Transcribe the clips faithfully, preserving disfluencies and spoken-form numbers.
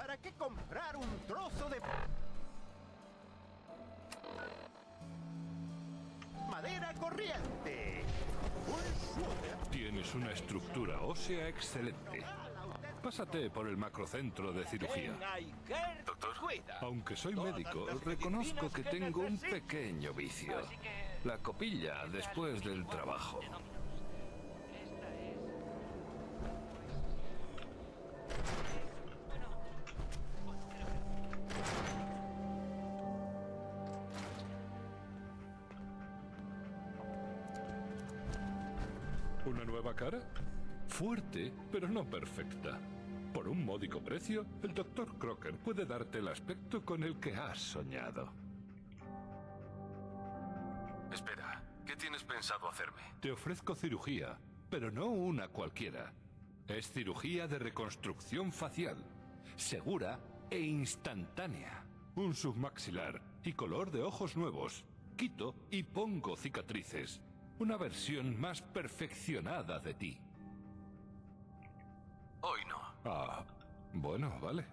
¿Para qué comprar un trozo de madera corriente? Tienes una estructura ósea excelente. Pásate por el macrocentro de cirugía. Doctor, aunque soy médico, reconozco que tengo un pequeño vicio. La copilla después del trabajo. ¿Una nueva cara? Fuerte, pero no perfecta. Por un módico precio, el doctor Crocker puede darte el aspecto con el que has soñado. Espera, ¿qué tienes pensado hacerme? Te ofrezco cirugía, pero no una cualquiera. Es cirugía de reconstrucción facial, segura e instantánea. Un submaxilar y color de ojos nuevos. Quito y pongo cicatrices. Una versión más perfeccionada de ti. Hoy no. Ah, bueno, vale. Vale.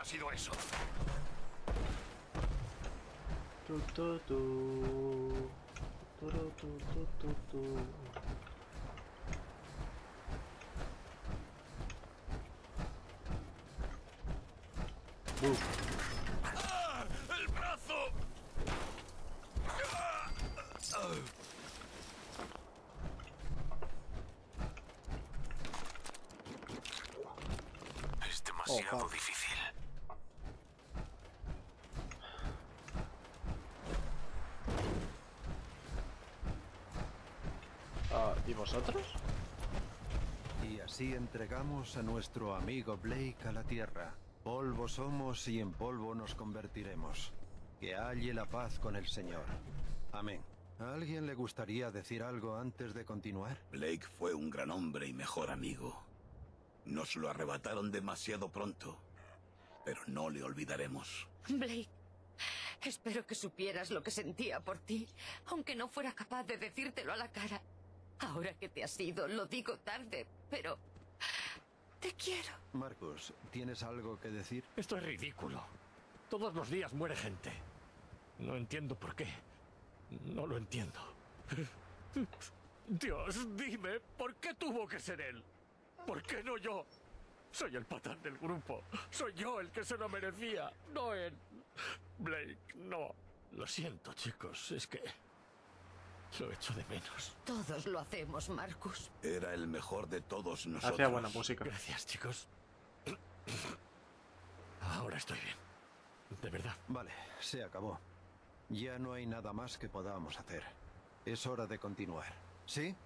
Ha sido eso. Tu, tu, tu. Tu, tu, tu, tu, tu. ¡Ah! ¡El brazo! ¡Ah! ¡Ah! Es demasiado oh, difícil. ¿Y vosotros? Y así entregamos a nuestro amigo Blake a la tierra. Polvo somos y en polvo nos convertiremos. Que halle la paz con el Señor. Amén. ¿A alguien le gustaría decir algo antes de continuar? Blake fue un gran hombre y mejor amigo. Nos lo arrebataron demasiado pronto, pero no le olvidaremos. Blake, espero que supieras lo que sentía por ti, aunque no fuera capaz de decírtelo a la cara. Ahora que te has ido, lo digo tarde, pero te quiero. Marcus, ¿tienes algo que decir? Esto es ridículo. Todos los días muere gente. No entiendo por qué. No lo entiendo. Dios, dime, ¿por qué tuvo que ser él? ¿Por qué no yo? Soy el patán del grupo. Soy yo el que se lo merecía, no él. Blake, no. Lo siento, chicos, es que... lo echo de menos. Todos lo hacemos, Marcus. Era el mejor de todos nosotros. Hacía buena música. Gracias, chicos. Ahora estoy bien. De verdad. Vale, se acabó. Ya no hay nada más que podamos hacer. Es hora de continuar. ¿Sí?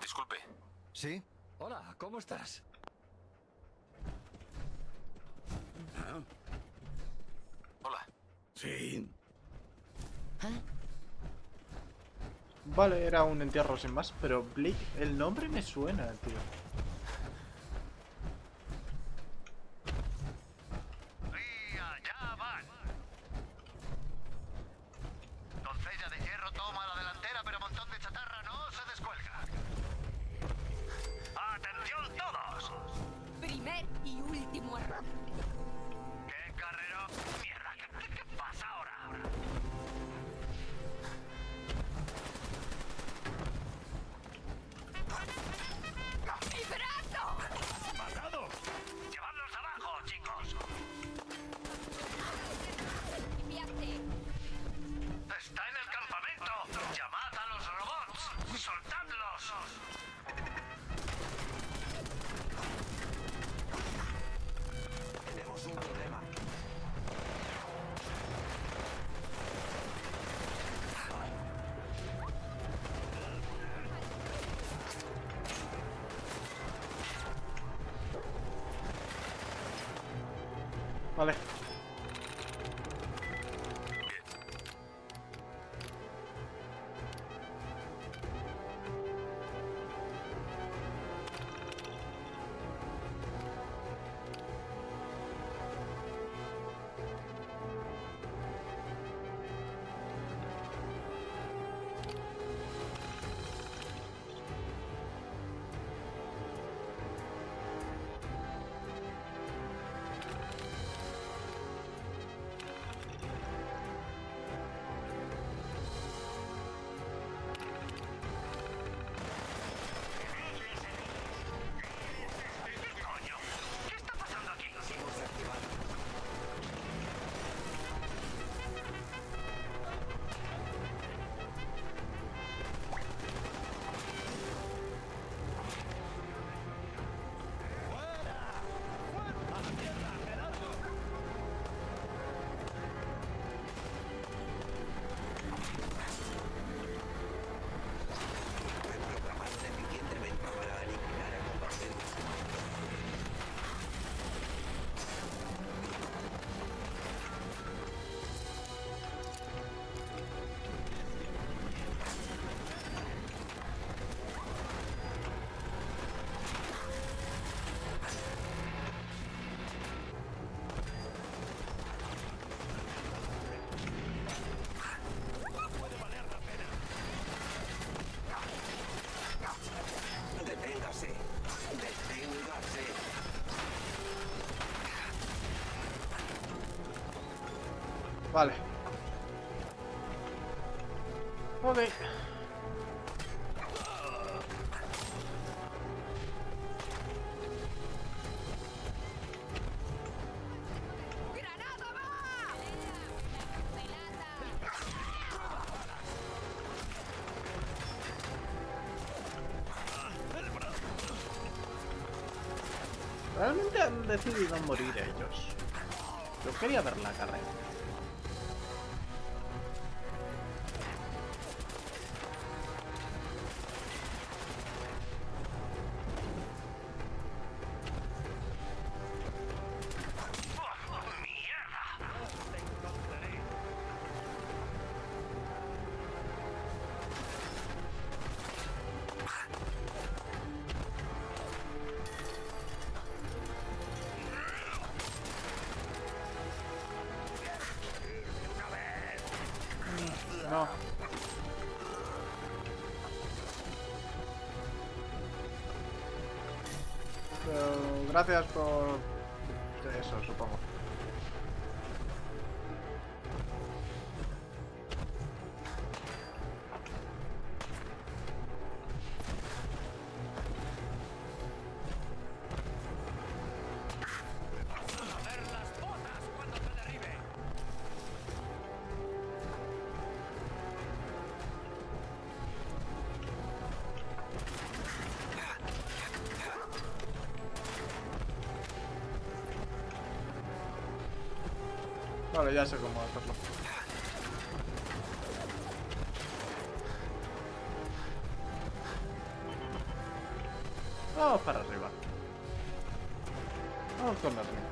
Disculpe. ¿Sí? Hola, ¿cómo estás? ¿Ah? Hola. Sí. ¿Eh? Vale, era un entierro sin más, pero Blake, el nombre me suena, tío. Y allá van. Doncella de hierro toma la delantera, pero montón de chatarra no se descuelga. ¡Atención todos! Primer y último error. ¡Qué carrero! ¡Mierda! ¿Qué, qué pasa ahora? ¡Espera! Vale. Vale. Ok. Realmente han decidido morir ellos. Yo quería ver la carrera. Gracias por eso, supongo. Vale, ya sé cómo hacerlo. Vamos para arriba. Vamos con arriba.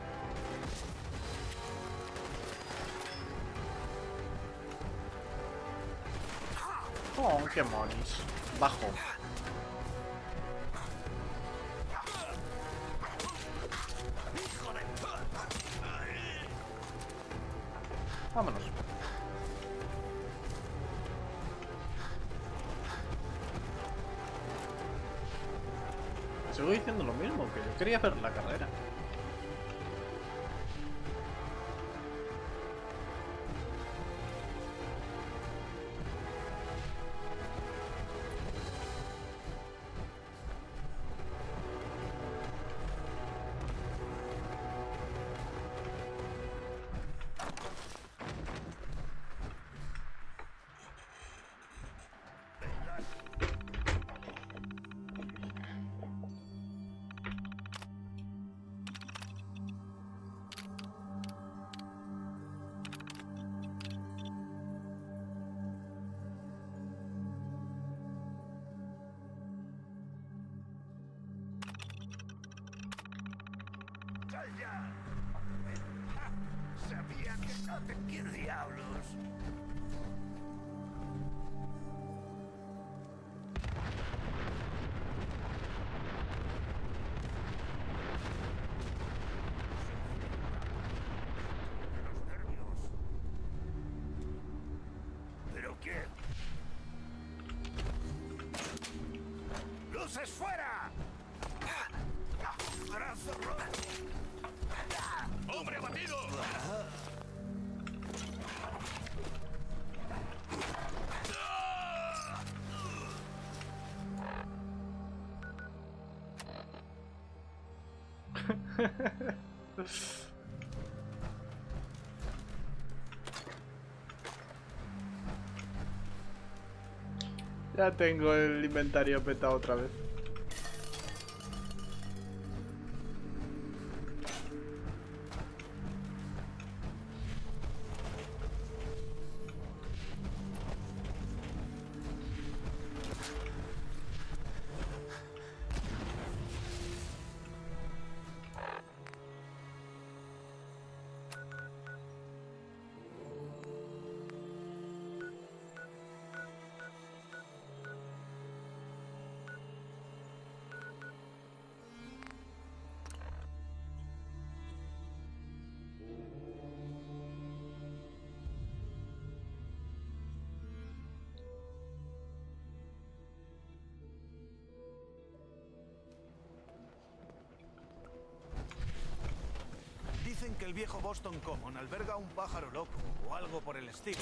Oh, qué monis. Bajo. Vámonos. Sigo diciendo lo mismo, que yo quería ver la carrera. ¿Sabes qué diablos? Ya tengo el inventario petado otra vez. Dicen que el viejo Boston Common alberga un pájaro loco o algo por el estilo.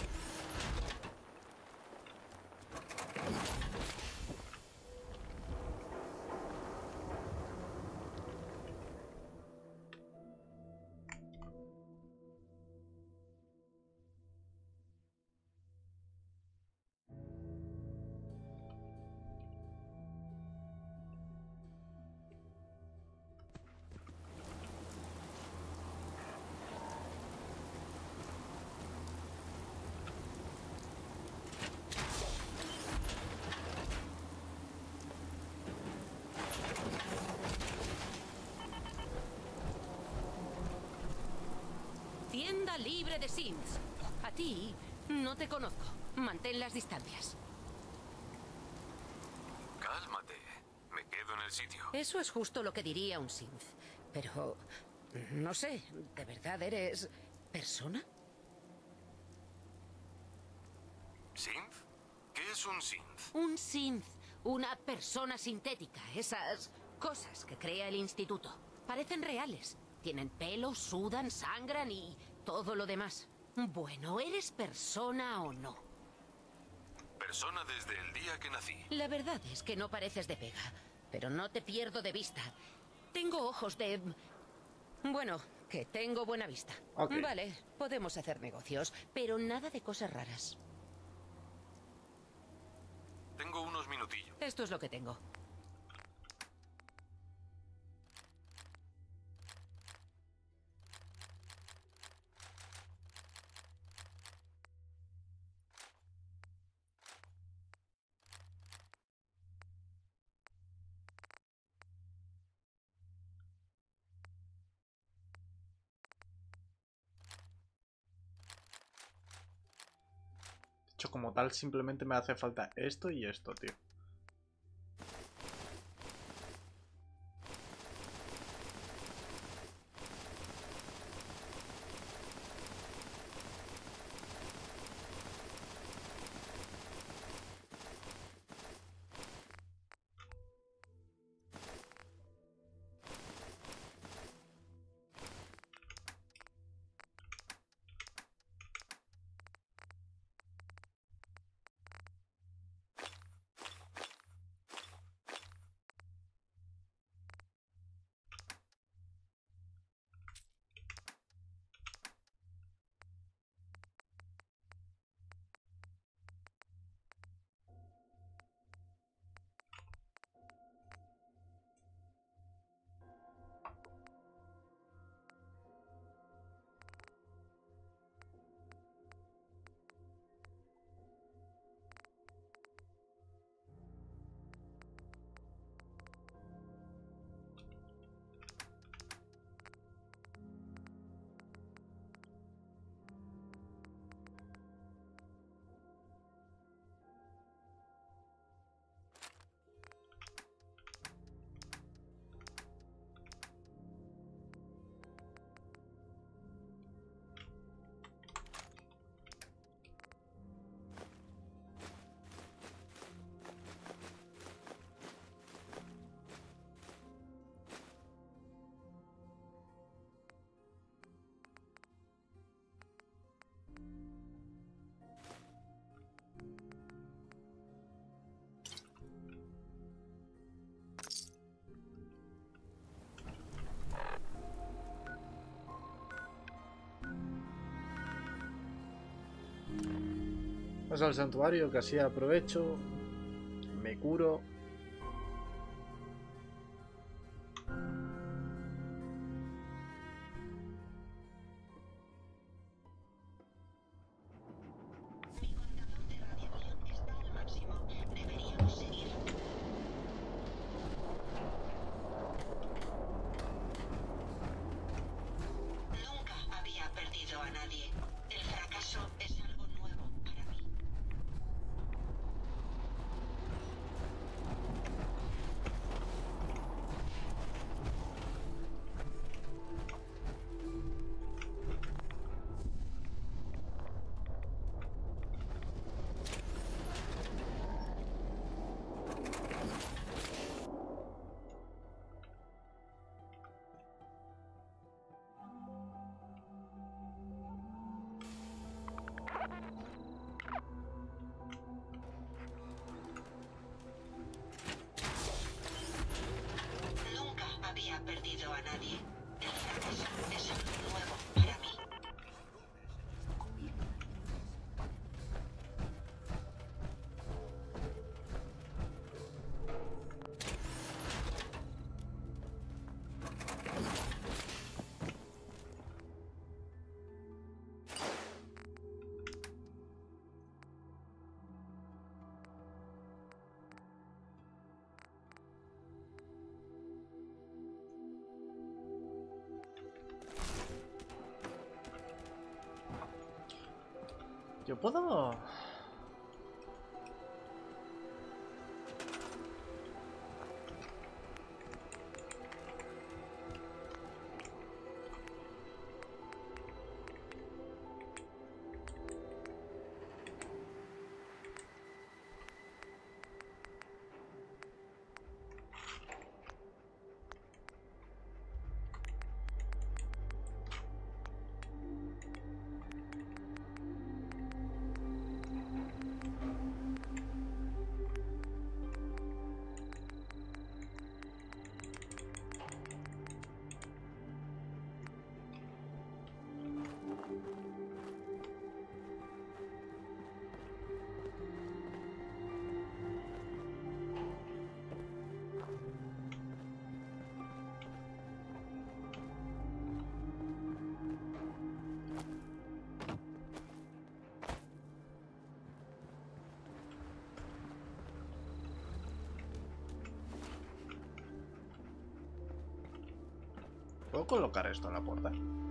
Tienda libre de Synth. A ti no te conozco. Mantén las distancias. Cálmate. Me quedo en el sitio. Eso es justo lo que diría un Synth. Pero, no sé, ¿de verdad eres persona? ¿Synth? ¿Qué es un Synth? Un Synth. Una persona sintética. Esas cosas que crea el Instituto. Parecen reales. Tienen pelo, sudan, sangran y todo lo demás. Bueno, ¿eres persona o no? Persona desde el día que nací. La verdad es que no pareces de pega, pero no te pierdo de vista. Tengo ojos de... Bueno, que tengo buena vista. Okay. Vale, podemos hacer negocios, pero nada de cosas raras. Tengo unos minutillos. Esto es lo que tengo. Como tal, simplemente me hace falta esto y esto, tío. Vamos al santuario, que así aprovecho. Me curo. Perdido a nadie. El fracaso es algo nuevo para mí. ¿Yo puedo? ¿Puedo colocar esto en la puerta?